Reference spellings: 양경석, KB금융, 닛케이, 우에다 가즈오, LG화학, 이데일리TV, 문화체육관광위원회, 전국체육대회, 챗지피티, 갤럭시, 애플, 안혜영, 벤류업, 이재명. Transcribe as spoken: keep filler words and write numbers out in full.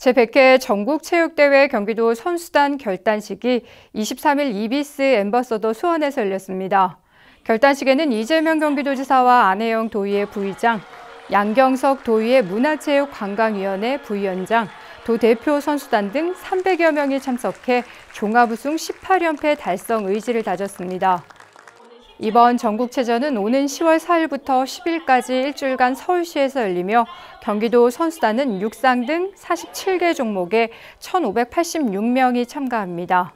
제백 회 전국체육대회 경기도 선수단 결단식이 이십삼 일 이비스 앰버서더 수원에서 열렸습니다. 결단식에는 이재명 경기도지사와 안혜영 도의회 부의장, 양경석 도의회 문화체육관광위원회 부위원장, 도대표 선수단 등 삼백여 명이 참석해 종합 우승 십팔 연패 달성 의지를 다졌습니다. 이번 전국체전은 오는 시월 사일부터 십일까지 일주일간 서울시에서 열리며 경기도 선수단은 육상 등 사십칠 개 종목에 천오백팔십육 명이 참가합니다.